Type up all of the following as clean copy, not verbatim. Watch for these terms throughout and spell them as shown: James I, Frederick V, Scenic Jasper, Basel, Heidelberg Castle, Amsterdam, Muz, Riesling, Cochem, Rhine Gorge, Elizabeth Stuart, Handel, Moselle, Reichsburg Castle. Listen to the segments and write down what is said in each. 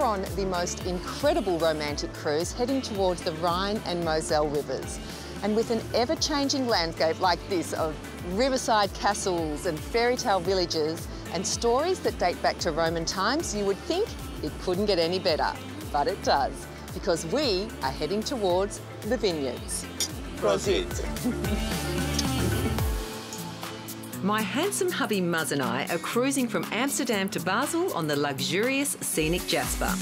are on the most incredible romantic cruise heading towards the Rhine and Moselle rivers. And with an ever-changing landscape like this of riverside castles and fairy tale villages and stories that date back to Roman times, you would think it couldn't get any better. But it does, because we are heading towards the vineyards. Proceed. My handsome hubby Muz and I are cruising from Amsterdam to Basel on the luxurious Scenic Jasper.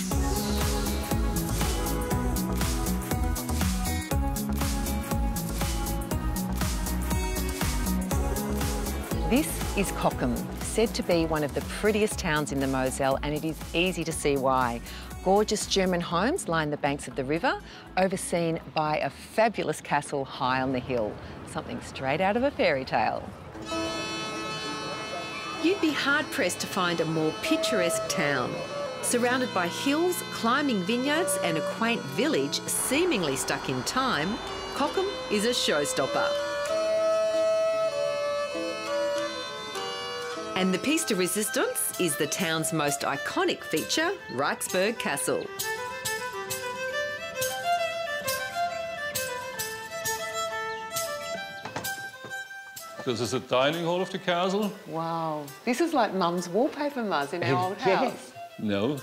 This is Cochem, said to be one of the prettiest towns in the Moselle, and it is easy to see why. Gorgeous German homes line the banks of the river, overseen by a fabulous castle high on the hill. Something straight out of a fairy tale. You'd be hard-pressed to find a more picturesque town. Surrounded by hills, climbing vineyards and a quaint village seemingly stuck in time, Cochem is a showstopper. And the piece de resistance is the town's most iconic feature, Reichsburg Castle. This is the dining hall of the castle. Wow. This is like Mum's wallpaper, Muz, in our old house. No.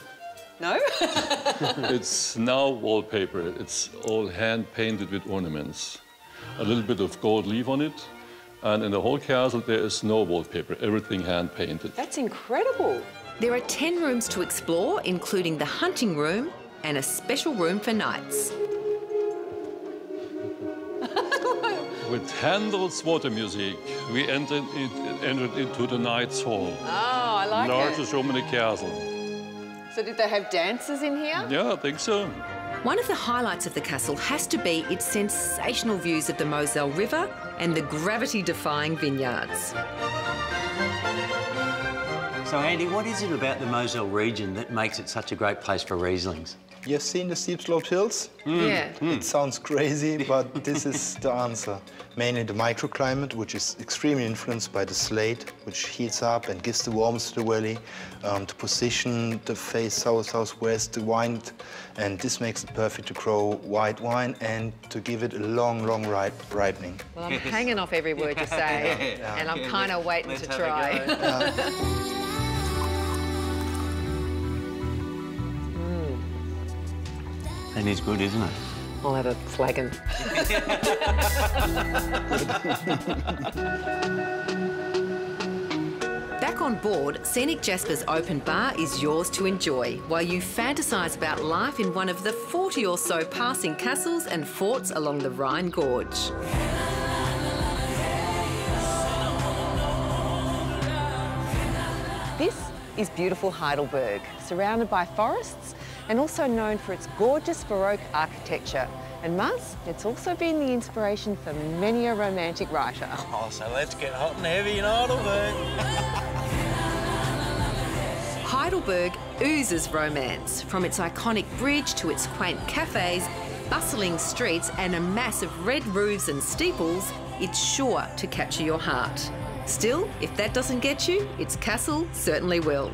No? It's now wallpaper. It's all hand-painted with ornaments. A little bit of gold leaf on it. And in the whole castle, there is no wallpaper, everything hand-painted. That's incredible. There are 10 rooms to explore, including the hunting room and a special room for knights. With Handel's water music, we entered into the Knight's Hall. Oh, I like it. Largest room in the castle. So did they have dancers in here? Yeah, I think so. One of the highlights of the castle has to be its sensational views of the Moselle River and the gravity-defying vineyards. So, Andy, what is it about the Moselle region that makes it such a great place for Rieslings? You've seen the steep-sloped hills? Mm. Yeah. Mm. It sounds crazy, but this is the answer. Mainly the microclimate, which is extremely influenced by the slate, which heats up and gives the warmth to the valley, the position, the face south-southwest, the wind, and this makes it perfect to grow white wine and to give it a long, long ripening. Well, I'm hanging off every word you say, yeah. And I'm kind of waiting to try. And it's good, isn't it? I'll have a flagon. Back on board, Scenic Jasper's open bar is yours to enjoy while you fantasise about life in one of the 40 or so passing castles and forts along the Rhine Gorge. This is beautiful Heidelberg, surrounded by forests, and also known for its gorgeous Baroque architecture. And Muz, it's also been the inspiration for many a romantic writer. Oh, so let's get hot and heavy in Heidelberg. Heidelberg oozes romance, from its iconic bridge to its quaint cafes, bustling streets and a mass of red roofs and steeples, it's sure to capture your heart. Still, if that doesn't get you, its castle certainly will.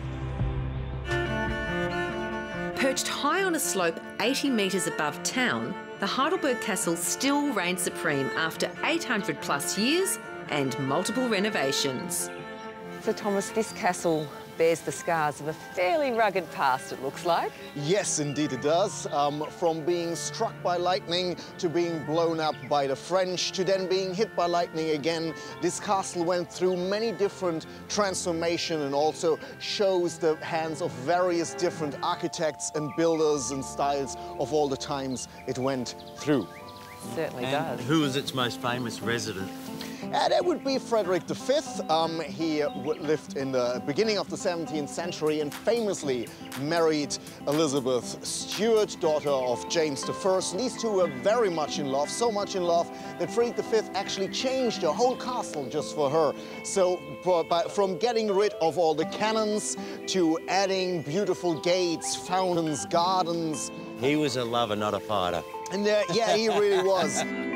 Perched high on a slope 80 metres above town, the Heidelberg Castle still reigns supreme after 800 plus years and multiple renovations. So, Thomas, this castle bears the scars of a fairly rugged past, it looks like. Yes, indeed it does. From being struck by lightning to being blown up by the French to then being hit by lightning again, this castle went through many different transformations and also shows the hands of various different architects and builders and styles of all the times it went through. It certainly does. Who was its most famous resident? That would be Frederick V. He lived in the beginning of the 17th century and famously married Elizabeth Stuart, daughter of James I. These two were very much in love, so much in love that Frederick V actually changed the whole castle just for her. So from getting rid of all the cannons to adding beautiful gates, fountains, gardens. He was a lover, not a fighter. And yeah, he really was.